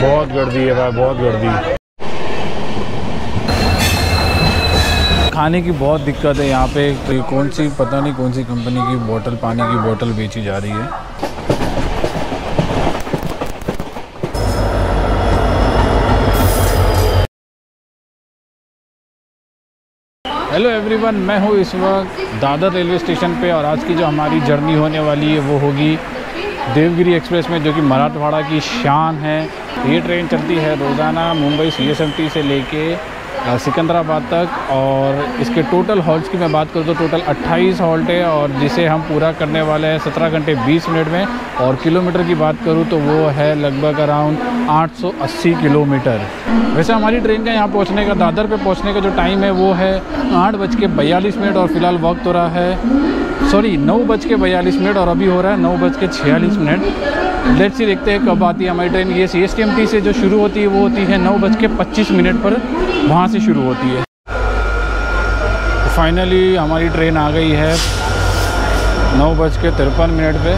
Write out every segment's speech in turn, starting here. बहुत गर्दी है भाई, बहुत गर्दी। खाने की बहुत दिक्कत है यहाँ पे, तो कौन सी पता नहीं कौन सी कंपनी की बोतल, पानी की बोतल बेची जा रही है। हेलो एवरीवन, मैं हूँ इस वक्त दादर रेलवे स्टेशन पे और आज की जो हमारी जर्नी होने वाली है वो होगी देवगिरी एक्सप्रेस में, जो कि मराठवाड़ा की शान है। ये ट्रेन चलती है रोज़ाना मुंबई सीएसटी से लेके सिकंदराबाद तक, और इसके टोटल हॉल्ट्स की मैं बात करूँ तो टोटल 28 हॉल्ट है, और जिसे हम पूरा करने वाले हैं 17 घंटे 20 मिनट में। और किलोमीटर की बात करूँ तो वो है लगभग अराउंड 880 किलोमीटर। वैसे हमारी ट्रेन का यहाँ पहुँचने का, दादर पे पहुँचने का जो टाइम है वो है 8:42 और फ़िलहाल वक्त हो रहा है 9:42 और अभी हो रहा है 9:46। लेट्स सी देखते हैं कब आती है हमारी ट्रेन। ये CSTMT से जो शुरू होती है वो होती है 9:25 पर, वहाँ से शुरू होती है। तो फाइनली हमारी ट्रेन आ गई है 9:53 पे,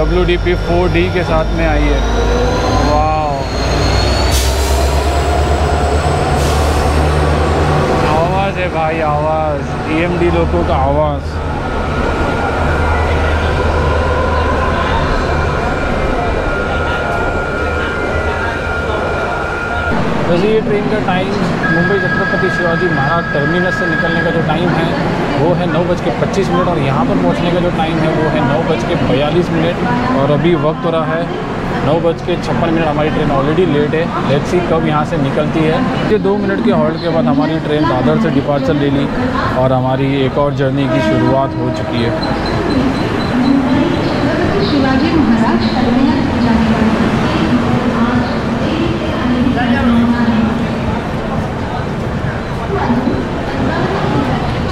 WDP 4D के साथ में आई है। वाह, आवाज़ है भाई, आवाज़ EMD लोगों का आवाज़। वैसे ये ट्रेन का टाइम मुंबई छत्रपति शिवाजी महाराज टर्मिनस से निकलने का जो टाइम है वो है 9:25 और यहाँ पर पहुँचने का जो टाइम है वो है 9:42 और अभी वक्त हो रहा है 9:56। हमारी ट्रेन ऑलरेडी लेट है। लेट्स सी कब यहाँ से निकलती है। ये 2 मिनट के हॉल्ट के बाद हमारी ट्रेन दादर से डिपार्चर ले ली और हमारी एक और जर्नी की शुरुआत हो चुकी है।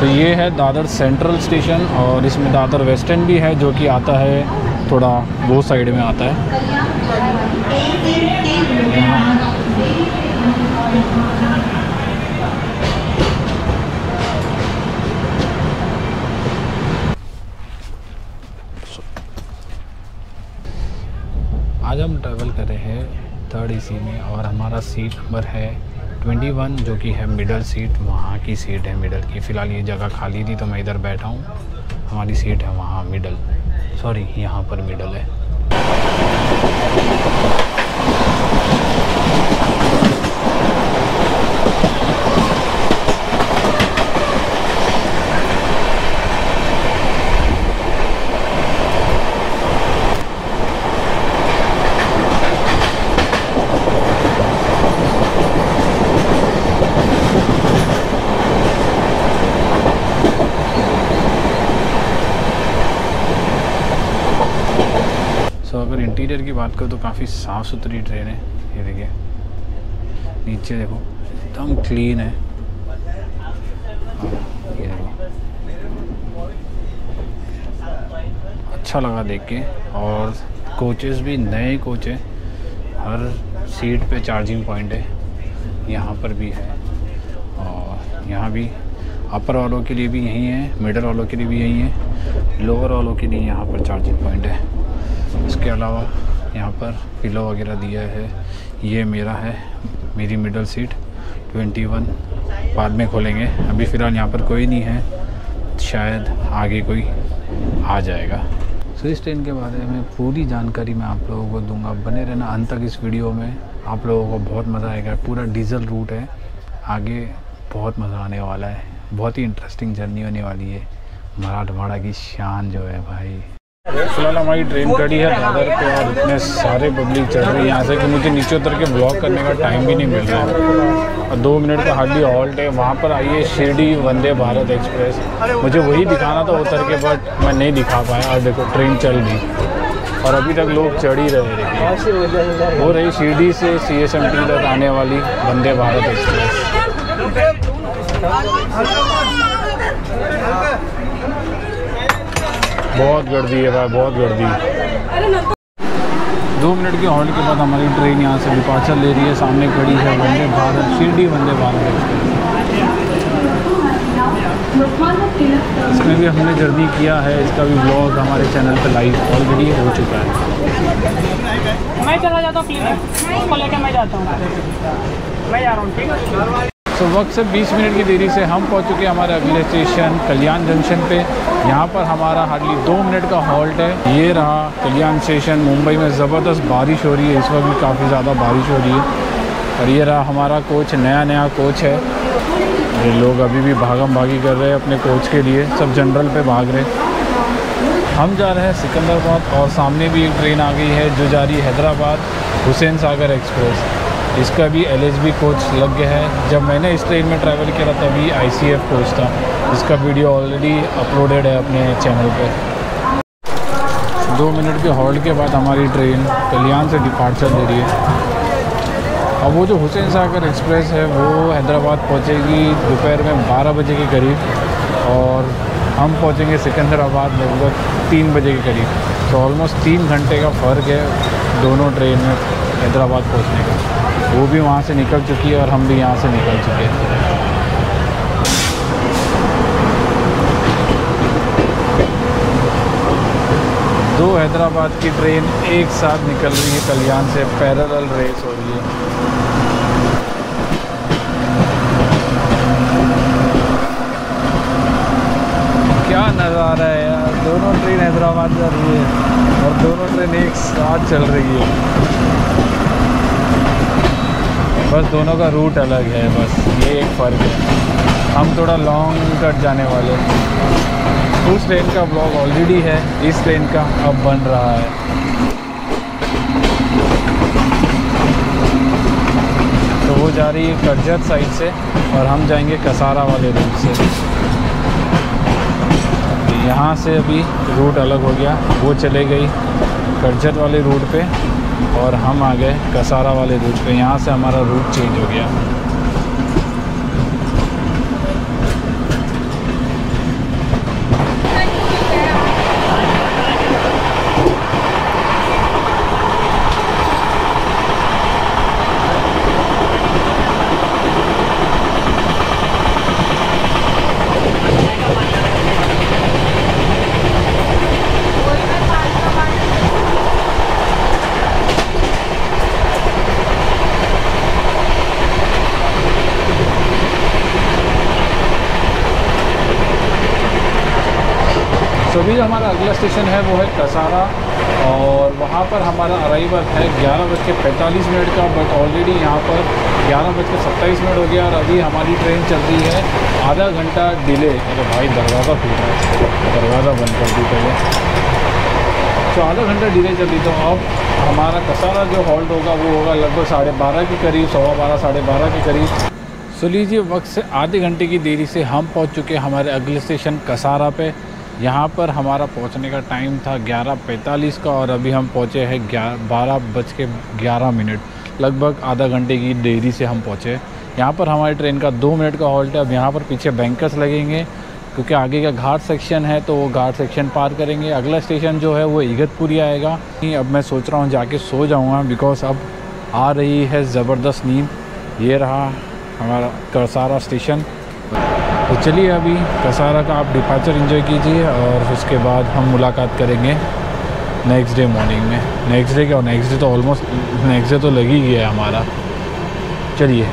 तो ये है दादर सेंट्रल स्टेशन और इसमें दादर वेस्टर्न भी है, जो कि आता है थोड़ा वो साइड में आता है। आज हम ट्रैवल कर रहे हैं 3rd AC में और हमारा सीट नंबर है 21, जो कि है मिडल सीट। वहाँ की सीट है मिडल की। फ़िलहाल ये जगह खाली थी तो मैं इधर बैठा हूँ। हमारी सीट है वहाँ मिडल, सॉरी यहाँ पर मिडल है। इंटीरियर की बात करो तो काफ़ी साफ़ सुथरी ट्रेन है। ये देखिए, नीचे देखो एकदम क्लीन है। ये देखो, अच्छा लगा देख के। और कोचेस भी नए कोच हैं, हर सीट पे चार्जिंग पॉइंट है। यहाँ पर भी है और यहाँ भी। अपर वालों के लिए भी यहीं है, मिडल वालों के लिए भी यहीं है, लोअर वालों के लिए यहाँ पर चार्जिंग पॉइंट है। इसके अलावा यहाँ पर पिलो वगैरह दिया है। ये मेरा है, मेरी मिडल सीट 21, बाद में खोलेंगे। अभी फ़िलहाल यहाँ पर कोई नहीं है, शायद आगे कोई आ जाएगा। सो इस ट्रेन के बारे में पूरी जानकारी मैं आप लोगों को दूंगा, बने रहना अंत तक इस वीडियो में। आप लोगों को बहुत मज़ा आएगा। पूरा डीजल रूट है, आगे बहुत मज़ा आने वाला है। बहुत ही इंटरेस्टिंग जर्नी होने वाली है। मराठवाड़ा की शान जो है भाई। फिलहाल हमारी ट्रेन खड़ी है दादर पे और इतने सारे पब्लिक चढ़ रही है यहाँ से कि मुझे नीचे उतर के ब्लॉग करने का टाइम भी नहीं मिल रहा है। और 2 मिनट का हार्डली हॉल्ट है। वहाँ पर आई है शिरडी वंदे भारत एक्सप्रेस। मुझे वही दिखाना था उतर के, बट मैं नहीं दिखा पाया। और देखो ट्रेन चल गई और अभी तक लोग चढ़ ही रहे। देखिए, हो रही शिरडी से CSMT तक आने वाली वंदे भारत एक्सप्रेस। बहुत गर्दी है भाई, बहुत गर्दी। 2 मिनट के हॉल्ट के बाद हमारी ट्रेन यहाँ से डिपार्चर ले रही है। सामने खड़ी है वंदे भारत, शिरडी वंदे भारत। इसमें भी हमने जर्नी किया है, इसका भी ब्लॉग हमारे चैनल पर लाइव ऑलरेडी हो चुका है। मैं चला जाता हूँ क्लीनिक को लेकर, मैं जाता हूँ, मैं जा रहा हूँ, ठीक है। तो वक्त से 20 मिनट की देरी से हम पहुंच चुके हैं हमारे अगले स्टेशन कल्याण जंक्शन पे। यहाँ पर हमारा हार्डली 2 मिनट का हॉल्ट है। ये रहा कल्याण स्टेशन। मुंबई में ज़बरदस्त बारिश हो रही है, इस वक्त भी काफ़ी ज़्यादा बारिश हो रही है। और ये रहा हमारा कोच, नया कोच है। ये लोग अभी भी भागम भागी कर रहे हैं अपने कोच के लिए, सब जनरल पे भाग रहे हैं। हम जा रहे हैं सिकंदराबाद और सामने भी एक ट्रेन आ गई है जो जा रही है हैदराबाद हुसैन सागर एक्सप्रेस। इसका भी LHB कोच लग गया है। जब मैंने इस ट्रेन में ट्रैवल किया था तभी ICF कोच था। इसका वीडियो ऑलरेडी अपलोडेड है अपने चैनल पे। 2 मिनट के हॉल्ट के बाद हमारी ट्रेन कल्याण से डिपार्चर दे रही है। अब वो जो हुसैन सागर एक्सप्रेस है वो हैदराबाद पहुंचेगी दोपहर में 12 बजे के करीब और हम पहुँचेंगे सिकंदराबाद लगभग 3 बजे के करीब। तो ऑलमोस्ट 3 घंटे का फ़र्क है दोनों ट्रेन में हैदराबाद पहुंचने का। वो भी वहां से निकल चुकी है और हम भी यहां से निकल चुके हैं। दो हैदराबाद की ट्रेन एक साथ निकल रही है कल्याण से, पैरेलल रेस हो रही है। क्या नज़ारा है यार, दोनों ट्रेन हैदराबाद जा रही है और दोनों ट्रेन एक साथ चल रही है। बस दोनों का रूट अलग है, बस ये एक फ़र्क है। हम थोड़ा लॉन्ग कट जाने वाले हैं। उस ट्रेन का ब्लॉग ऑलरेडी है, इस ट्रेन का अब बन रहा है। तो वो जा रही है कर्जत साइड से और हम जाएंगे कसारा वाले रूट से। यहाँ से अभी रूट अलग हो गया, वो चले गई कर्जत वाले रूट पे और हम आ गए कसारा वाले रूट पे। यहाँ से हमारा रूट चेंज हो गया। अभी जो हमारा अगला स्टेशन है वो है कसारा और वहाँ पर हमारा अराइवल है 11:45 का, बट ऑलरेडी यहाँ पर 11:27 हो गया और अभी हमारी ट्रेन चल रही है आधा घंटा डिले। अरे भाई दरवाज़ा खुल रहा है, दरवाज़ा बंद कर दी पहले। तो आधा घंटा डिले चल रही, तो अब हमारा कसारा जो हॉल्ट होगा वो होगा लगभग 12:30 के करीब, 12:15 12:30 के करीब। तो लीजिए वक्त से आधे घंटे की देरी से हम पहुँच चुके हैं हमारे अगले स्टेशन कसारा पे। यहाँ पर हमारा पहुँचने का टाइम था 11:45 का और अभी हम पहुँचे हैं 12:11। लगभग आधा घंटे की देरी से हम पहुँचे। यहाँ पर हमारी ट्रेन का 2 मिनट का हॉल्ट है। अब यहाँ पर पीछे बैंकर्स लगेंगे क्योंकि आगे का घाट सेक्शन है, तो वो घाट सेक्शन पार करेंगे। अगला स्टेशन जो है वो इगतपुरी आएगा। अब मैं सोच रहा हूँ जाके सो जाऊँगा बिकॉज़ अब आ रही है ज़बरदस्त नींद। ये रहा हमारा कसारा स्टेशन। तो चलिए अभी कसारा का आप डिपार्चर एंजॉय कीजिए और उसके बाद हम मुलाकात करेंगे नेक्स्ट डे मॉर्निंग में। नेक्स्ट डे क्या, नेक्स्ट डे तो ऑलमोस्ट नेक्स्ट डे तो लग ही गया हमारा। चलिए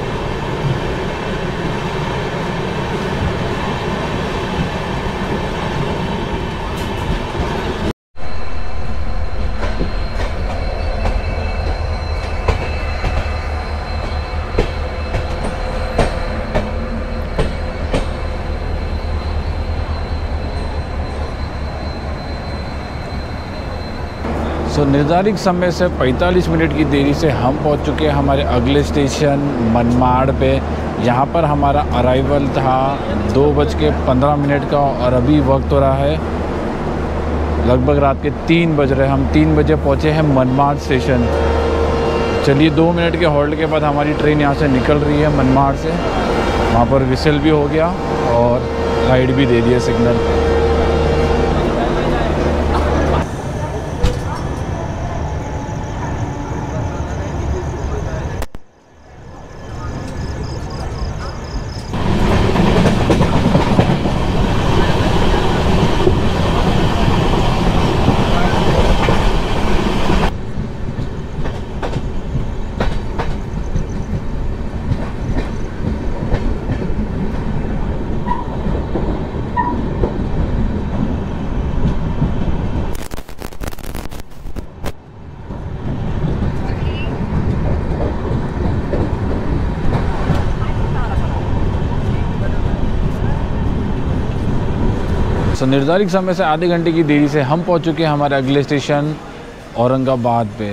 तो निर्धारित समय से 45 मिनट की देरी से हम पहुंच चुके हैं हमारे अगले स्टेशन मनमाड़ पे। यहाँ पर हमारा अराइवल था 2:15 का और अभी वक्त हो रहा है लगभग रात के 3 बज रहे हैं। हम 3 बजे पहुँचे हैं मनमाड़ स्टेशन। चलिए 2 मिनट के हॉल्ट के बाद हमारी ट्रेन यहाँ से निकल रही है मनमाड़ से। वहाँ पर विसल भी हो गया और लाइट भी दे दिया सिग्नल। सो निर्धारित समय से आधे घंटे की देरी से हम पहुंच चुके हैं हमारे अगले स्टेशन औरंगाबाद पे।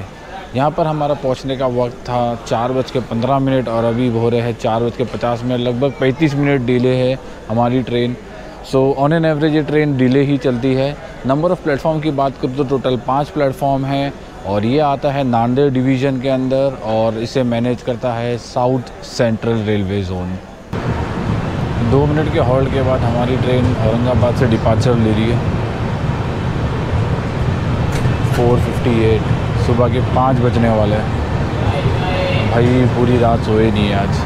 यहाँ पर हमारा पहुंचने का वक्त था 4:15 और अभी हो रहे हैं 4:50, लगभग 35 मिनट डिले है हमारी train. So on an average ये ट्रेन डिले ही चलती है। नंबर ऑफ़ प्लेटफॉर्म की बात करूँ तो टोटल 5 प्लेटफॉर्म हैं और ये आता है नांदेड़ डिवीज़न के अंदर और इसे मैनेज करता है south central railway zone. 2 minute के हॉल्ट के बाद हमारी ट्रेन औरंगाबाद से डिपार्चर ले रही है 4:58। सुबह के 5 बजने वाले हैं भाई, पूरी रात सोए नहीं है आज।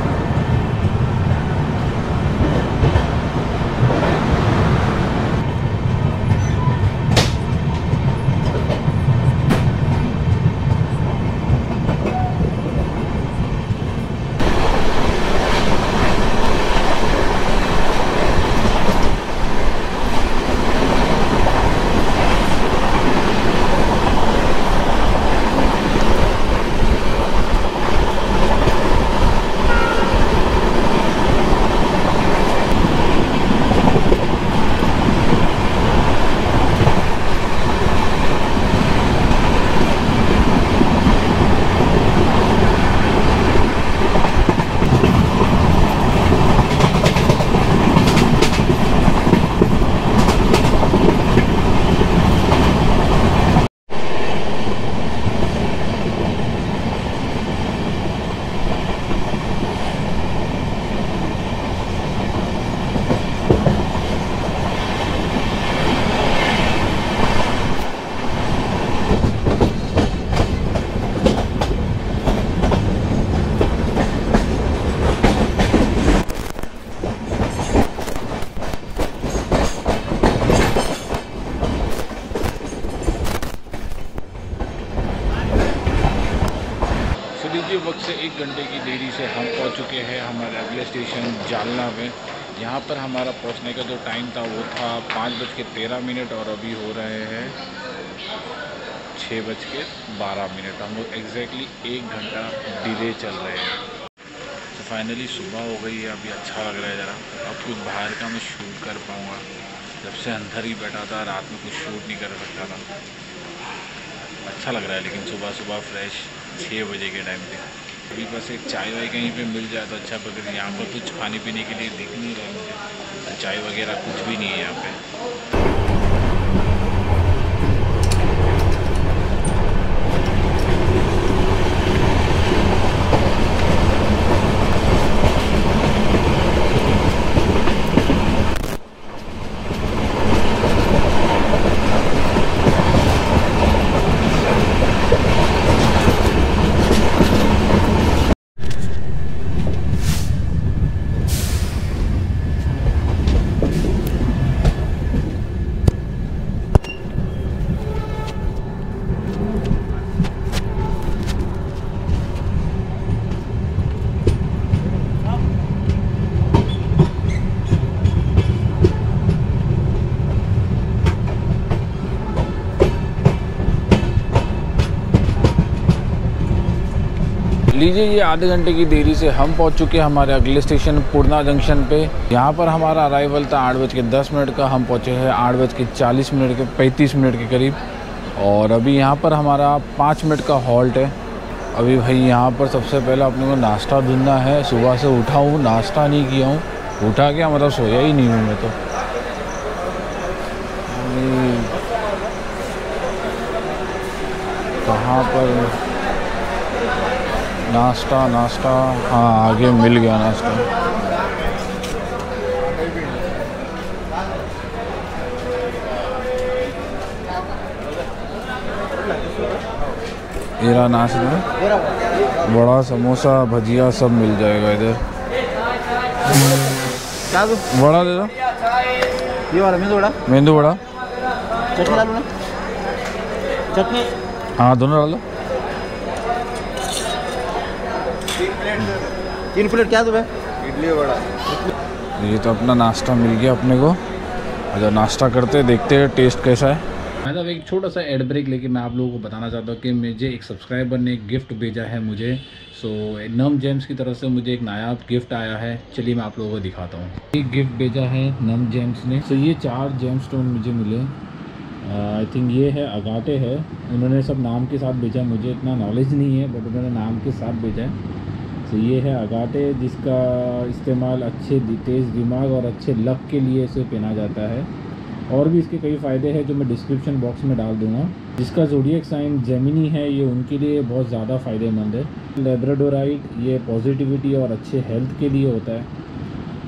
से 1 घंटे की देरी से हम पहुंच चुके हैं हमारे अगले स्टेशन जालना में। यहाँ पर हमारा पहुंचने का जो टाइम था वो था 5:13 और अभी हो रहे हैं 6:12। हम लोग एग्जैक्टली 1 घंटा डिले चल रहे हैं। तो फाइनली सुबह हो गई है, अभी अच्छा लग रहा है ज़रा। अब कुछ बाहर का मैं शूट कर पाऊँगा, जब से अंदर ही बैठा था रात में कुछ शूट नहीं कर सकता था। अच्छा लग रहा है लेकिन सुबह सुबह फ्रेश 6 बजे के टाइम पे। अभी बस एक चाय वाय कहीं पे मिल जाए तो अच्छा, पर यहाँ पर कुछ खाने पीने के लिए दिख नहीं रहा मुझे, तो चाय वगैरह कुछ भी नहीं है यहाँ पे। लीजिए ये आधे घंटे की देरी से हम पहुंच चुके हैं हमारे अगले स्टेशन पूर्णा जंक्शन पे। यहाँ पर हमारा अराइवल था 8:10 का, हम पहुंचे हैं 8:40 के 35 मिनट के करीब और अभी यहाँ पर हमारा 5 मिनट का हॉल्ट है। अभी भाई यहाँ पर सबसे पहले अपने को नाश्ता ढूंढना है। सुबह से उठा हूँ, नाश्ता नहीं किया हूँ, उठा के मतलब सोया ही नहीं हूँ मैं तो। कहाँ पर नाश्ता हाँ आगे मिल गया नाश्ता। एरा नाश्ता बड़ा समोसा भजिया सब मिल जाएगा इधर। बड़ा ले लो, ये वाला मेंदू बड़ा चटनी डालो ना, चटनी हाँ दोनों डालो। 3 प्लेट क्या दो भाई, इडली वड़ा। ये तो अपना नाश्ता मिल गया अपने को, अच्छा नाश्ता करते देखते टेस्ट कैसा है। मतलब एक छोटा सा एड ब्रेक लेके मैं आप लोगों को बताना चाहता हूँ कि मुझे एक सब्सक्राइबर ने गिफ्ट भेजा है मुझे। सो नम जेम्स की तरफ से मुझे एक नायाब गिफ्ट आया है, चलिए मैं आप लोगों को दिखाता हूँ। एक गिफ्ट भेजा है नम जेम्स ने। सो ये 4 जेम स्टोन मुझे मिले, आई थिंक ये है अगाटे है, उन्होंने सब नाम के साथ भेजा, मुझे इतना नॉलेज नहीं है बट उन्होंने नाम के साथ भेजा है। तो ये है अगाटे जिसका इस्तेमाल अच्छे तेज़ दिमाग और अच्छे लक के लिए इसे पहना जाता है, और भी इसके कई फ़ायदे हैं जो मैं डिस्क्रिप्शन बॉक्स में डाल दूंगा। जिसका जोडियक साइन जेमिनी है, ये उनके लिए बहुत ज़्यादा फ़ायदेमंद है। लेब्राडोराइट ये पॉजिटिविटी और अच्छे हेल्थ के लिए होता है,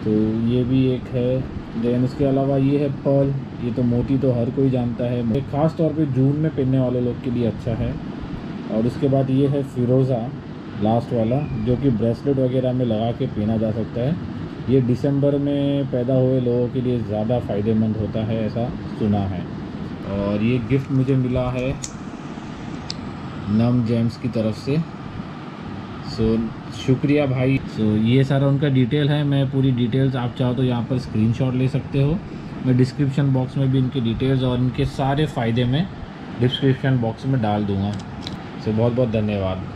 तो ये भी एक है। देन उसके अलावा ये है पर्ल, ये तो मोती तो हर कोई जानता है, ख़ास तौर पर जून में पहनने वाले लोग के लिए अच्छा है। और उसके बाद ये है फिरोज़ा लास्ट वाला, जो कि ब्रेसलेट वगैरह में लगा के पहना जा सकता है। ये दिसंबर में पैदा हुए लोगों के लिए ज़्यादा फ़ायदेमंद होता है, ऐसा सुना है। और ये गिफ्ट मुझे मिला है नम जेम्स की तरफ से, सो शुक्रिया भाई। सो ये सारा उनका डिटेल है, मैं पूरी डिटेल्स आप चाहो तो यहाँ पर स्क्रीनशॉट ले सकते हो। मैं डिस्क्रिप्शन बॉक्स में भी इनकी डिटेल्स और इनके सारे फ़ायदे में डिस्क्रिप्शन बॉक्स में डाल दूँगा। सो बहुत बहुत धन्यवाद।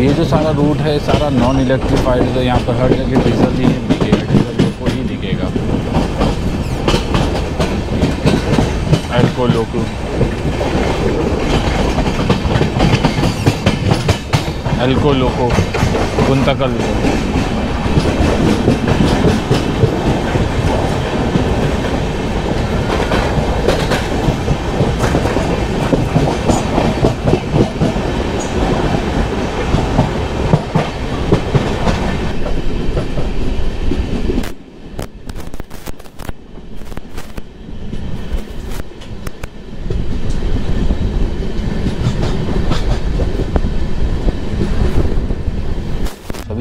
ये जो सारा रूट है सारा नॉन इलेक्ट्रीफाइड है, तो यहाँ पर हर जगह डीजल ही दिखेगा, डीजल लोको ही दिखेगा, अल्को लोको अल्को लोको गुंतकल।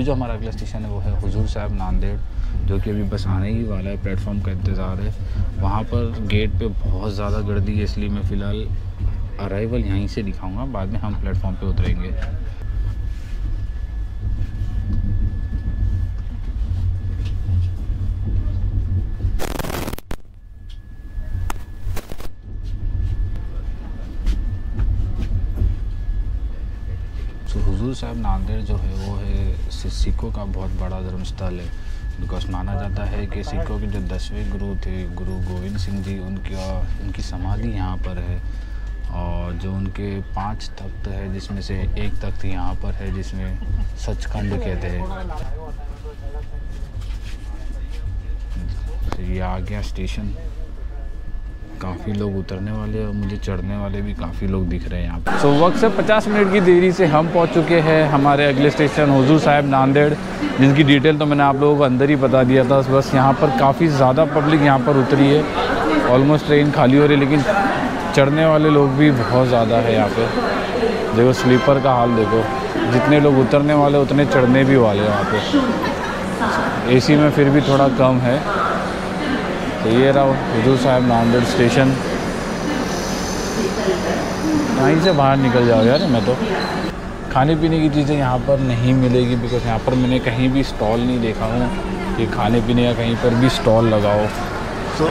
जो हमारा अगला स्टेशन है वो है हुजूर साहब नांदेड़, जो कि अभी बस आने ही वाला है, प्लेटफॉर्म का इंतज़ार है। वहाँ पर गेट पे बहुत ज़्यादा गर्दी है, इसलिए मैं फ़िलहाल अराइवल यहीं से दिखाऊंगा, बाद में हम प्लेटफॉर्म पे उतरेंगे। हुजूर साहब नांदेड़ जो है वो है सिखों का बहुत बड़ा धर्मस्थल है, बिकॉज माना जाता है कि सिखों के जो 10वें गुरु थे गुरु गोविंद सिंह जी, उनकी समाधि यहाँ पर है। और जो उनके 5 तख्त है जिसमें से एक तख्त यहाँ पर है जिसमें सचखंड कहते हैं। तो ये आ गया स्टेशन, काफ़ी लोग उतरने वाले और मुझे चढ़ने वाले भी काफ़ी लोग दिख रहे हैं यहाँ पर। सो वक्त से 50 मिनट की देरी से हम पहुँच चुके हैं हमारे अगले स्टेशन हुजूर साहब नांदेड़, जिनकी डिटेल तो मैंने आप लोगों को अंदर ही बता दिया था। बस यहाँ पर काफ़ी ज़्यादा पब्लिक यहाँ पर उतरी है, ऑलमोस्ट ट्रेन खाली हो रही है, लेकिन चढ़ने वाले लोग भी बहुत ज़्यादा है यहाँ पर। देखो स्लीपर का हाल देखो, जितने लोग उतरने वाले उतने चढ़ने भी वाले हैं वहाँ पर। AC में फिर भी थोड़ा कम है। तो ये रहा हुजूर साहब नांदेड़ स्टेशन, यहीं से बाहर निकल जाओ यार। मैं तो खाने पीने की चीज़ें यहाँ पर नहीं मिलेगी, बिकॉज यहाँ पर मैंने कहीं भी स्टॉल नहीं देखा हूँ कि खाने पीने का कहीं पर भी स्टॉल लगाओ। तो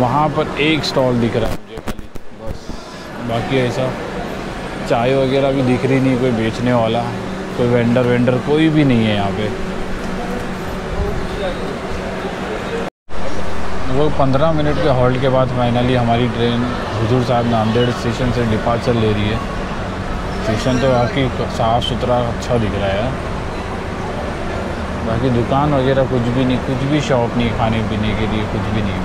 वहाँ पर एक स्टॉल दिख रहा है मुझे खाली, बस बाकी ऐसा चाय वगैरह भी दिख रही नहीं, कोई बेचने वाला। कोई वेंडर वेंडर कोई भी नहीं है यहाँ पे। वो 15 मिनट के हॉल्ट के बाद फाइनली हमारी ट्रेन हुजूर साहब नांदेड़ स्टेशन से डिपार्चर ले रही है। स्टेशन तो बाकी साफ़ सुथरा अच्छा दिख रहा है, बाकी दुकान वगैरह कुछ भी नहीं, कुछ भी शॉप नहीं, खाने पीने के लिए कुछ भी नहीं।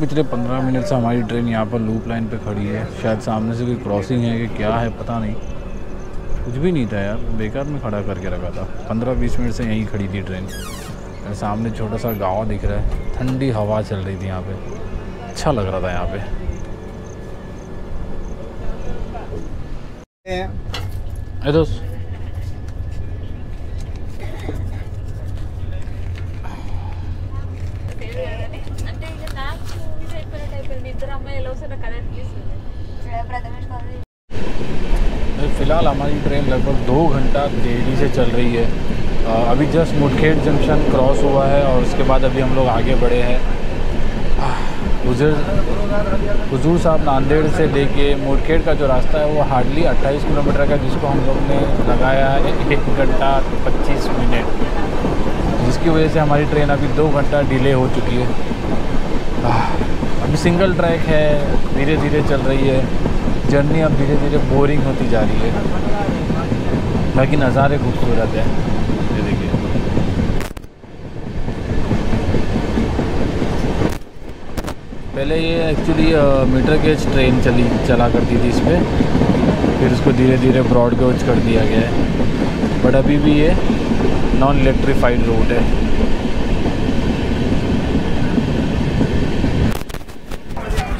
पिछले 15 मिनट से हमारी ट्रेन यहाँ पर लूप लाइन पे खड़ी है, शायद सामने से कोई क्रॉसिंग है कि क्या है पता नहीं, कुछ भी नहीं था यार, बेकार में खड़ा करके रखा था। 15-20 मिनट से यहीं खड़ी थी ट्रेन। सामने छोटा सा गांव दिख रहा है, ठंडी हवा चल रही थी यहाँ पे, अच्छा लग रहा था यहाँ पे। ए दोस्त फिलहाल हमारी ट्रेन लगभग 2 घंटा देरी से चल रही है। अभी जस्ट मुठखेड़ जंक्शन क्रॉस हुआ है और उसके बाद अभी हम लोग आगे बढ़े हैं। हुजूर साहब नांदेड़ से लेके मुठखेड़ का जो रास्ता है वो हार्डली 28 किलोमीटर का, जिसको हम लोग ने लगाया है 1 घंटा 25 मिनट, जिसकी वजह से हमारी ट्रेन अभी 2 घंटा डिले हो चुकी है। अभी सिंगल ट्रैक है, धीरे धीरे चल रही है जर्नी, अब धीरे धीरे बोरिंग होती जा रही है, बाकी नज़ारे खूबसूरत हैं। ये देखिए पहले ये एक्चुअली मीटर गेज ट्रेन चला करती थी इस पर, फिर उसको धीरे धीरे ब्रॉड गेज कर दिया गया है, बट अभी भी ये नॉन इलेक्ट्रीफाइड रोड है।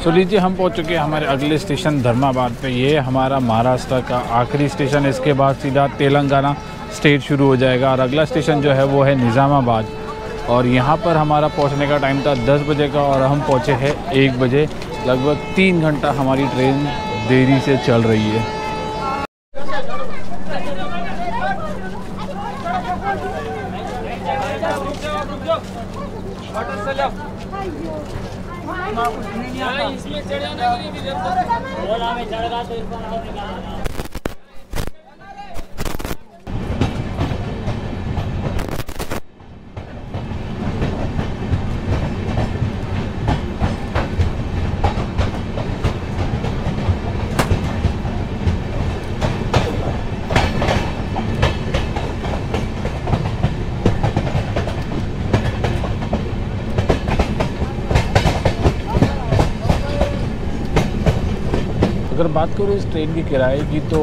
तो लीजिए हम पहुंच चुके हैं हमारे अगले स्टेशन धर्माबाद पे। ये हमारा महाराष्ट्र का आखिरी स्टेशन है, इसके बाद सीधा तेलंगाना स्टेट शुरू हो जाएगा और अगला स्टेशन जो है वो है निज़ामाबाद। और यहाँ पर हमारा पहुँचने का टाइम था 10 बजे का और हम पहुँचे हैं 1 बजे। लगभग 3 घंटा हमारी ट्रेन देरी से चल रही है। अगर बात करूँ इस ट्रेन के किराए की तो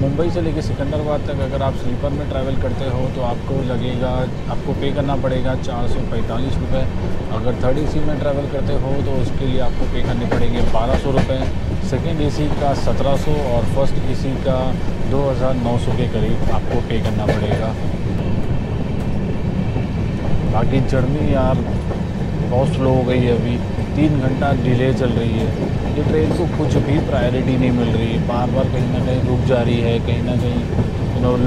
मुंबई से लेकर सिकंदराबाद तक अगर आप स्लीपर में ट्रैवल करते हो तो आपको लगेगा, आपको पे करना पड़ेगा 445 रुपये। अगर थर्ड एसी में ट्रैवल करते हो तो उसके लिए आपको पे करने पड़ेंगे 1200 रुपये, सेकेंड एसी का 1700 और फर्स्ट एसी का 2900 के करीब आपको पे करना पड़ेगा। बाकी जर्नी यार बहुत स्लो हो गई है, अभी 3 घंटा डिले चल रही है। ये ट्रेन को कुछ भी प्रायोरिटी नहीं मिल रही, बार बार कहीं ना कहीं रुक जा रही है, कहीं ना कहीं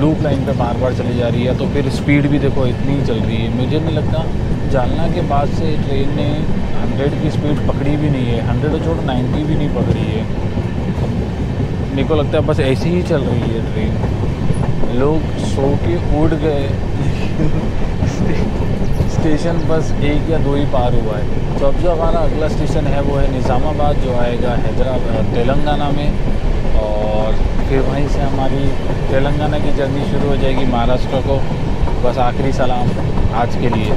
लूप लाइन पे बार बार चली जा रही है। तो फिर स्पीड भी देखो इतनी चल रही है, मुझे नहीं लगता जालना के बाद से ट्रेन ने 100 की स्पीड पकड़ी भी नहीं है, 100 और छोड़ 90 भी नहीं पकड़ी है। मेरे को लगता है बस ऐसी ही चल रही है ट्रेन, लोग सो के उड़ गए। स्टेशन बस 1 या 2 ही पार हुआ है। तो अब जो हमारा अगला स्टेशन है वो है निज़ामाबाद, जो आएगा हैदराबाद तेलंगाना में, और फिर वहीं से हमारी तेलंगाना की जर्नी शुरू हो जाएगी महाराष्ट्र को। बस आखिरी सलाम आज के लिए।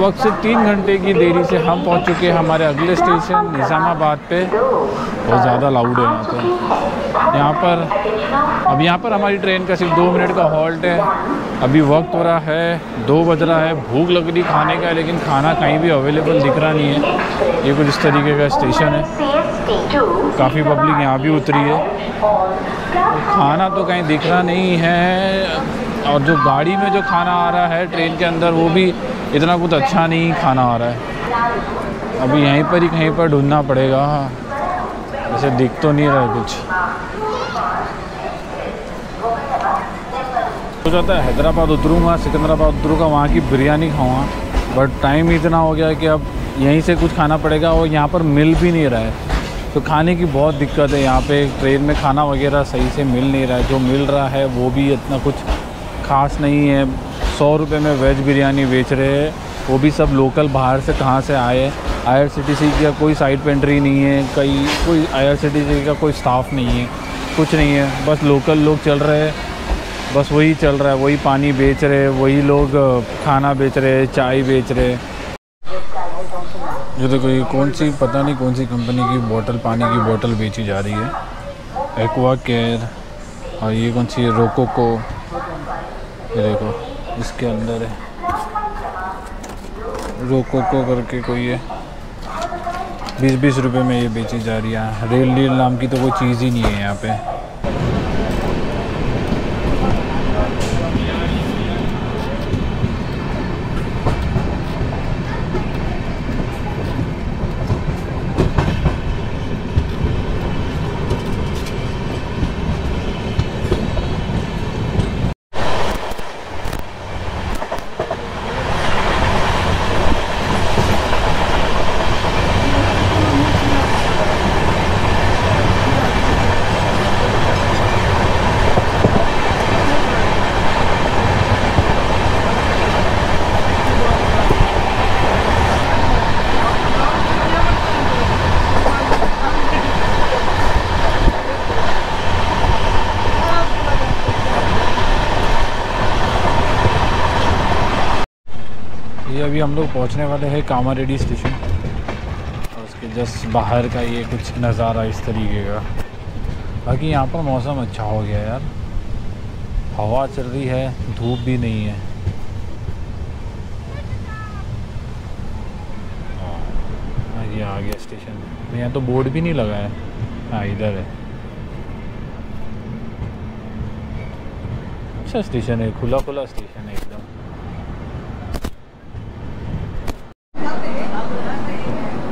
वक्त से 3 घंटे की देरी से हम पहुंच चुके हैं हमारे अगले स्टेशन निज़ामाबाद पे। बहुत ज़्यादा लाउड है यहाँ पर। यहाँ पर हमारी ट्रेन का सिर्फ 2 मिनट का हॉल्ट है। अभी वक्त हो रहा है 2 बज रहा है। भूख लग रही खाने का, लेकिन खाना कहीं भी अवेलेबल दिख रहा नहीं है। ये कुछ इस तरीके का स्टेशन है। काफ़ी पब्लिक यहाँ भी उतरी है। खाना तो कहीं दिख रहा नहीं है, और जो गाड़ी में जो खाना आ रहा है ट्रेन के अंदर वो भी इतना कुछ अच्छा नहीं खाना आ रहा है। अभी यहीं पर ही कहीं पर ढूंढना पड़ेगा। वैसे दिख तो नहीं रहा कुछ। सोचा था हैदराबाद उतरूँगा, सिकंदराबाद उतरूँगा, वहाँ की बिरयानी खाऊँगा, बट टाइम इतना हो गया कि अब यहीं से कुछ खाना पड़ेगा। और यहाँ पर मिल भी नहीं रहा है, तो खाने की बहुत दिक्कत है यहाँ पे। ट्रेन में खाना वगैरह सही से मिल नहीं रहा है। जो मिल रहा है वो भी इतना कुछ खास नहीं है। 100 रुपये में वेज बिरयानी बेच रहे हैं, वो भी सब लोकल, बाहर से कहाँ से आए। IRCTC का कोई साइड पेंट्री नहीं है, कोई IRCTC का कोई स्टाफ नहीं है, कुछ नहीं है। बस लोकल लोग चल रहे हैं, बस वही चल रहा है, वही पानी बेच रहे हैं, वही लोग खाना बेच रहे हैं, चाय बेच रहे हैं। ये देखो, ये कौन सी, पता नहीं कौन सी कंपनी की बोतल, पानी की बोतल बेची जा रही है, एक्वा केयर। और ये कौन सी है, रोकोको। ये देखो, इसके अंदर है रोकोको करके कोई है। 20-20 रुपये में ये बेची जा रही है। रेल डील नाम की तो कोई चीज़ ही नहीं है यहाँ पे। अभी हम लोग पहुंचने वाले हैं कामारेड्डी स्टेशन, और उसके जस्ट बाहर का ये कुछ नज़ारा इस तरीके का। बाकी यहाँ पर मौसम अच्छा हो गया यार, हवा चल रही है, धूप भी नहीं है। ये आ गया स्टेशन। यहाँ तो बोर्ड भी नहीं लगा है। हाँ, इधर है। अच्छा स्टेशन है, खुला खुला स्टेशन है एकदम।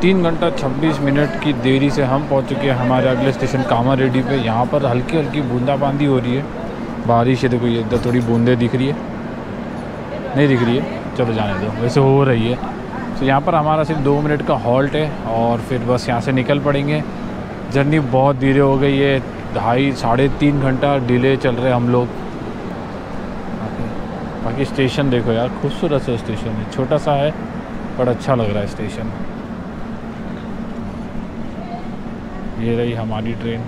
तीन घंटा 26 मिनट की देरी से हम पहुंच चुके हैं हमारे अगले स्टेशन कामारेड्डी पे। यहाँ पर हल्की हल्की बूंदाबांदी हो रही है, बारिश है। देखो ये इधर थोड़ी बूंदें दिख रही है, नहीं दिख रही है, चलो जाने दो, वैसे हो रही है। तो यहाँ पर हमारा सिर्फ 2 मिनट का हॉल्ट है, और फिर बस यहाँ से निकल पड़ेंगे। जर्नी बहुत धीरे हो गई है, 2.5-3.5 घंटा डिले चल रहे हम लोग। बाकी स्टेशन देखो यार, खूबसूरत सा स्टेशन है, छोटा सा है पर अच्छा लग रहा है स्टेशन। ये रही हमारी ट्रेन।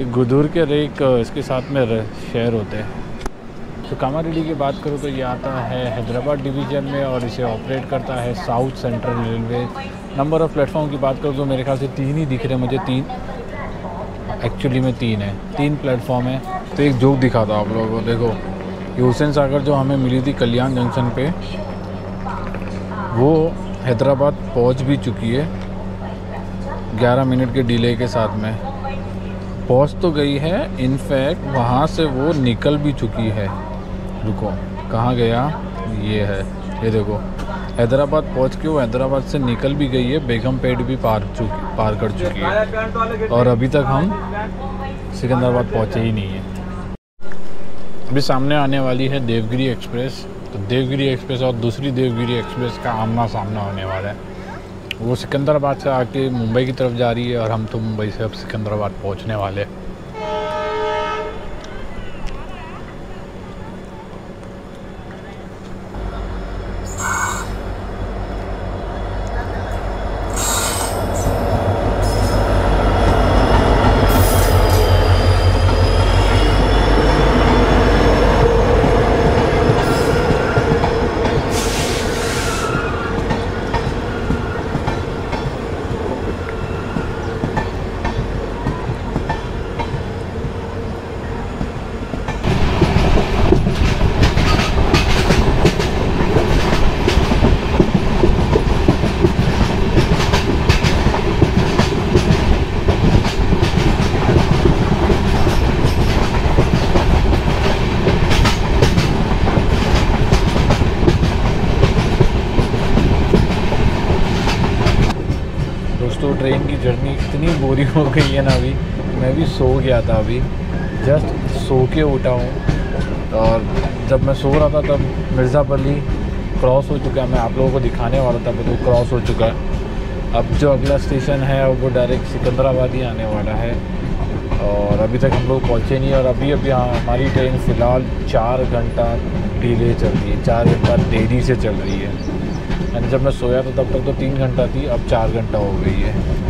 एक गुदूर के रेक इसके साथ में शेयर होते हैं। तो कामारेड्डी की बात करूँ तो ये आता है हैदराबाद डिवीज़न में, और इसे ऑपरेट करता है south central railway. Number of platform की बात करूँ तो मेरे ख्याल से 3 ही दिख रहे हैं मुझे। 3 एक्चुअली में 3 है, 3 प्लेटफॉर्म है। तो एक जोक दिखा था आप लोगों को, देखो ये हुसैन सागर जो हमें मिली थी कल्याण जंक्शन पे, वो हैदराबाद पहुँच भी चुकी है 11 मिनट के डिले के साथ में। पहुंच तो गई है, इनफैक्ट वहां से वो निकल भी चुकी है। रुको, कहाँ गया, ये है, ये देखो हैदराबाद पहुंच के वो हैदराबाद से निकल भी गई है, बेगमपेट भी पार कर चुकी है, और अभी तक हम सिकंदराबाद पहुंचे ही नहीं है। अभी सामने आने वाली है देवगिरी एक्सप्रेस। तो देवगिरी एक्सप्रेस और दूसरी देवगिरी एक्सप्रेस का आमना सामना होने वाला है। वो सिकंदराबाद से आके मुंबई की तरफ जा रही है, और हम तो मुंबई से अब सिकंदराबाद पहुंचने वाले। दोस्तों ट्रेन की जर्नी इतनी बोरी हो गई है ना, अभी मैं भी सो गया था, अभी जस्ट सो के उठा हूँ। और जब मैं सो रहा था तब मिर्ज़ापल्ली क्रॉस हो चुका है, मैं आप लोगों को दिखाने वाला था तो क्रॉस हो चुका है। अब जो अगला स्टेशन है वो डायरेक्ट सिकंदराबाद ही आने वाला है और अभी तक हम लोग पहुँचे नहीं। और अभी हमारी ट्रेन फ़िलहाल 4 घंटा डिले चल रही है, 4 घंटा देरी से चल रही है। यानी जब मैं सोया था तब तक तो 3 घंटा थी, अब 4 घंटा हो गई है।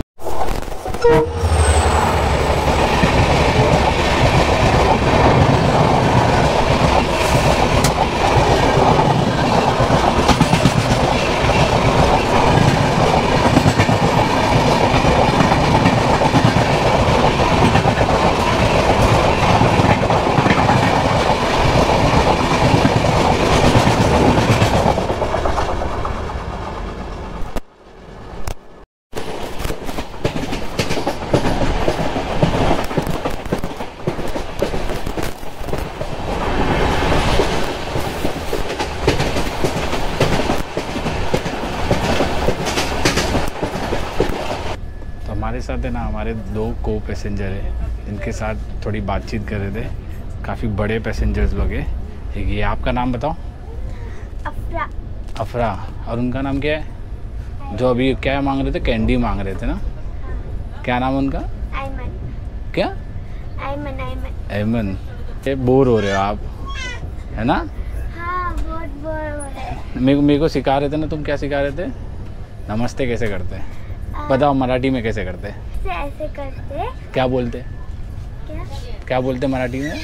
साथ है ना हमारे 2 को पैसेंजर हैं जिनके साथ थोड़ी बातचीत कर रहे थे, काफ़ी बड़े पैसेंजर्स लगे। ठीक है, आपका नाम बताओ। अफरा। अफरा, और उनका नाम क्या है जो अभी क्या मांग रहे थे? कैंडी मांग रहे थे ना, क्या नाम उनका? आयमन। क्या? आयमन। आयमन, आयमन। ये बोर हो रहे हो आप, है ना? हाँ, बहुत बोर हो रहे हैं। मेरे को सिखा रहे थे ना, तुम क्या सिखा रहे थे? नमस्ते कैसे करते हैं बताओ, मराठी में कैसे करते? ऐसे करते। क्या बोलते? क्या बोलते मराठी में?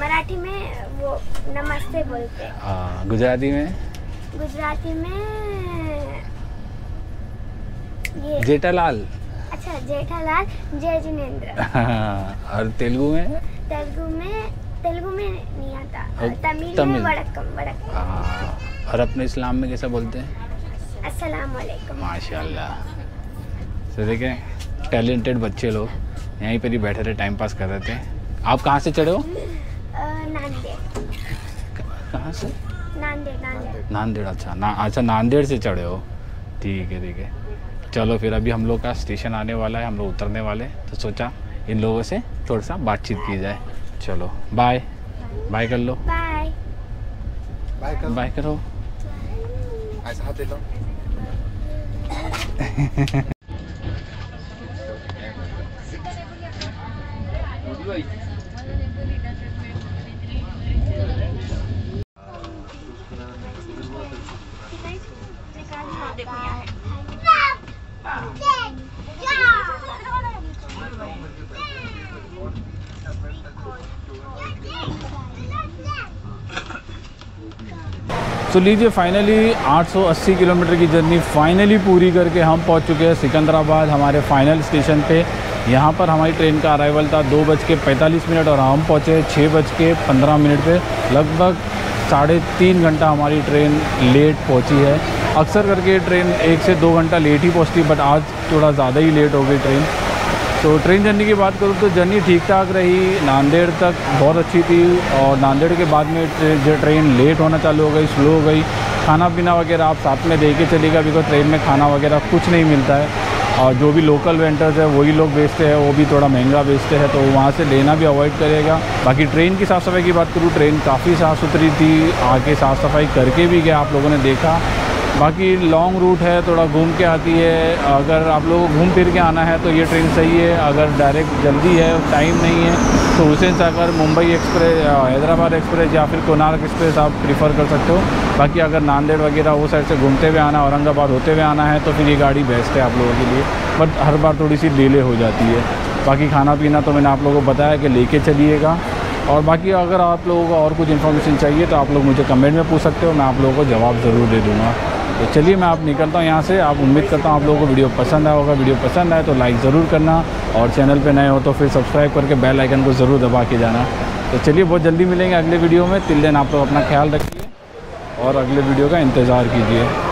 मराठी में वो नमस्ते बोलते। हाँ, गुजराती में? गुजराती में ये जेठालाल। अच्छा, जेठालाल, जय जिनेंद्र। हाँ, और तेलुगु में? तेलुगु में नहीं आता। तमिल में वडक्कम। हाँ, और अपने इस्लाम में कैसा बोलते हैं? अस्सलाम वालेकुम। माशाल्लाह। तो देखें, टैलेंटेड बच्चे लोग यहीं पर ही बैठे थे, टाइम पास कर रहे थे। आप कहाँ से चढ़े हो? नांदेड़। कहाँ से? नांदेड़। नांदेड़, अच्छा। अच्छा, नांदेड़ से चढ़े हो, ठीक है ठीक है। चलो फिर, अभी हम लोग का स्टेशन आने वाला है, हम लोग उतरने वाले, तो सोचा इन लोगों से थोड़ा सा बातचीत की जाए। चलो बाय बाय कर लो। बाय बाय करो, ऐसा हाथ देता। तो लीजिए, फाइनली 880 किलोमीटर की जर्नी फाइनली पूरी करके हम पहुंच चुके हैं सिकंदराबाद, हमारे फाइनल स्टेशन पे। यहाँ पर हमारी ट्रेन का अराइवल था 2:45 और हम पहुँचे 6:15 पर। लगभग 3.5 घंटा हमारी ट्रेन लेट पहुँची है। अक्सर करके ट्रेन 1 से 2 घंटा लेट ही पहुँचती, बट आज थोड़ा ज़्यादा ही लेट हो गई ट्रेन। तो ट्रेन जर्नी की बात करूँ तो जर्नी ठीक ठाक रही, नांदेड़ तक बहुत अच्छी थी। और नांदेड़ के बाद में ट्रेन लेट होना चालू हो गई, स्लो हो गई। खाना पीना वगैरह आप साथ में दे के चलिएगा, बिकॉज ट्रेन में खाना वगैरह कुछ नहीं मिलता है और जो भी लोकल वेंडर्स है वही लोग बेचते हैं, वो भी थोड़ा महंगा बेचते हैं, तो वहाँ से लेना भी अवॉइड करेगा। बाकी ट्रेन की साफ़ सफाई की बात करूँ, ट्रेन काफ़ी साफ़ सुथरी थी, आके साफ़ सफाई करके भी गया, आप लोगों ने देखा। बाकी लॉन्ग रूट है, थोड़ा घूम के आती है। अगर आप लोगों को घूम फिर के आना है तो ये ट्रेन सही है। अगर डायरेक्ट जल्दी है, टाइम नहीं है, तो हुसैन सागर, मुंबई एक्सप्रेस, हैदराबाद एक्सप्रेस या फिर कोणार्क एक्सप्रेस आप प्रीफर कर सकते हो। बाकी अगर नांदेड़ वगैरह वो साइड से घूमते हुए आना, औरंगाबाद होते हुए आना है, तो फिर ये गाड़ी बेस्ट है आप लोगों के लिए, बट हर बार थोड़ी सी डिले हो जाती है। बाकी खाना पीना तो मैंने आप लोगों को बताया कि लेके चलिएगा। और बाकी अगर आप लोगों को और कुछ इन्फॉर्मेशन चाहिए तो आप लोग मुझे कमेंट में पूछ सकते हो, मैं आप लोगों को जवाब ज़रूर दे दूँगा। तो चलिए, मैं आप निकलता हूँ यहाँ से। आप उम्मीद करता हूँ आप लोगों को वीडियो पसंद आया होगा। वीडियो पसंद आए तो लाइक ज़रूर करना, और चैनल पे नए हो तो फिर सब्सक्राइब करके बेल आइकन को ज़रूर दबा के जाना। तो चलिए, बहुत जल्दी मिलेंगे अगले वीडियो में। टिल देन आप लोग अपना ख्याल रखिए और अगले वीडियो का इंतज़ार कीजिए।